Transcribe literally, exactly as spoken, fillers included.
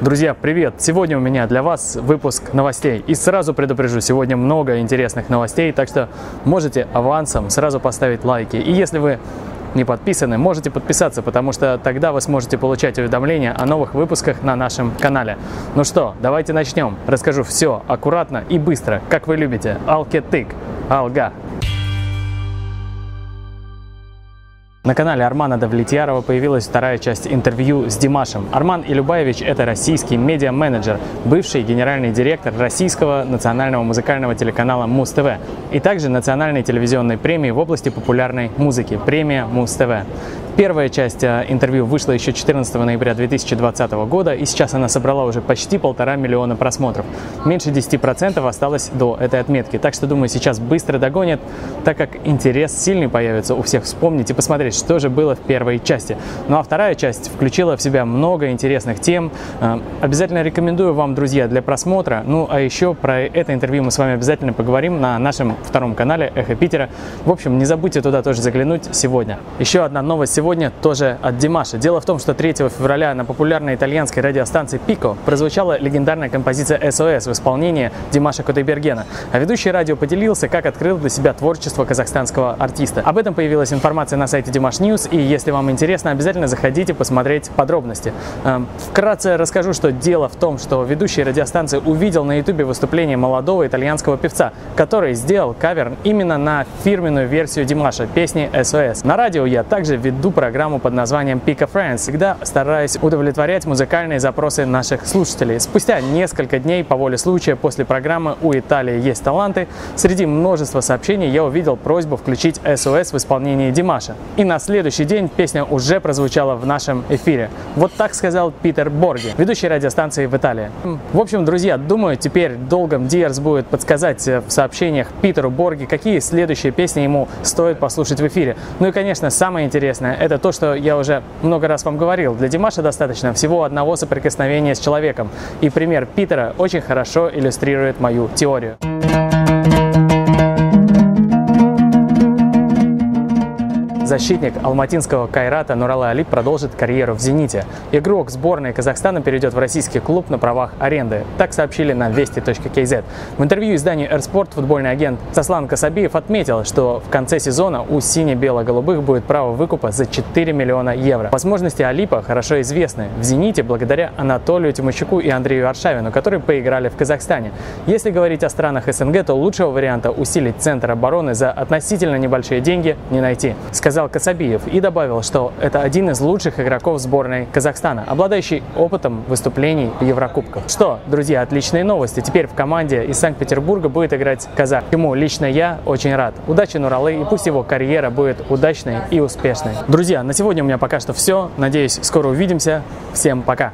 Друзья, привет! Сегодня у меня для вас выпуск новостей. И сразу предупрежу, сегодня много интересных новостей, так что можете авансом сразу поставить лайки. И если вы не подписаны, можете подписаться, потому что тогда вы сможете получать уведомления о новых выпусках на нашем канале. Ну что, давайте начнем. Расскажу все аккуратно и быстро, как вы любите. Алкетык, алга. На канале Армана Давлетьярова появилась вторая часть интервью с Димашем. Арман Илюбаевич – это российский медиа-менеджер, бывший генеральный директор российского национального музыкального телеканала Муз-ТВ и также национальной телевизионной премии в области популярной музыки – премия Муз-ТВ. Первая часть интервью вышла еще четырнадцатого ноября две тысячи двадцатого года, и сейчас она собрала уже почти полтора миллиона просмотров. Меньше десяти процентов осталось до этой отметки, так что, думаю, сейчас быстро догонят, так как интерес сильный появится у всех вспомнить и посмотреть, что же было в первой части. Ну а вторая часть включила в себя много интересных тем. Обязательно рекомендую вам, друзья, для просмотра. Ну а еще про это интервью мы с вами обязательно поговорим на нашем втором канале «Эхо Питера». В общем, не забудьте туда тоже заглянуть сегодня. Еще одна новость сегодня тоже от Димаша. Дело в том, что третьего февраля на популярной итальянской радиостанции Pico прозвучала легендарная композиция эс о эс в исполнении Димаша Кудайбергена. А ведущий радио поделился, как открыл для себя творчество казахстанского артиста. Об этом появилась информация на сайте Dimash News, и если вам интересно, обязательно заходите посмотреть подробности. Вкратце расскажу, что дело в том, что ведущий радиостанции увидел на ютубе выступление молодого итальянского певца, который сделал кавер именно на фирменную версию Димаша песни эс о эс. На радио я также веду программу под названием PicoFriends, всегда стараясь удовлетворять музыкальные запросы наших слушателей. Спустя несколько дней по воле случая после программы «У Италии есть таланты» среди множества сообщений я увидел просьбу включить эс о эс в исполнении Димаша. И на следующий день песня уже прозвучала в нашем эфире. Вот так сказал Петр Борга, ведущий радиостанции в Италии. В общем, друзья, думаю, теперь долгом Diars будет подсказать в сообщениях Петру Борге, какие следующие песни ему стоит послушать в эфире. Ну и, конечно, самое интересное — это то, что я уже много раз вам говорил. Для Димаша достаточно всего одного соприкосновения с человеком. И пример Питера очень хорошо иллюстрирует мою теорию. Защитник алматинского Кайрата Нурала Алип продолжит карьеру в «Зените». Игрок сборной Казахстана перейдет в российский клуб на правах аренды. Так сообщили на вести точка кз. В интервью изданию «Эрспорт» футбольный агент Сослан Касабиев отметил, что в конце сезона у сине-бело-голубых будет право выкупа за четыре миллиона евро. Возможности Алипа хорошо известны в «Зените» благодаря Анатолию Тимочуку и Андрею Аршавину, которые поиграли в Казахстане. Если говорить о странах эс эн гэ, то лучшего варианта усилить центр обороны за относительно небольшие деньги не найти, сказал Касабиев и добавил, что это один из лучших игроков сборной Казахстана, обладающий опытом выступлений в Еврокубках. Что, друзья, отличные новости. Теперь в команде из Санкт-Петербурга будет играть казах, чему лично я очень рад. Удачи Нуралы, и пусть его карьера будет удачной и успешной. Друзья, на сегодня у меня пока что все. Надеюсь, скоро увидимся. Всем пока!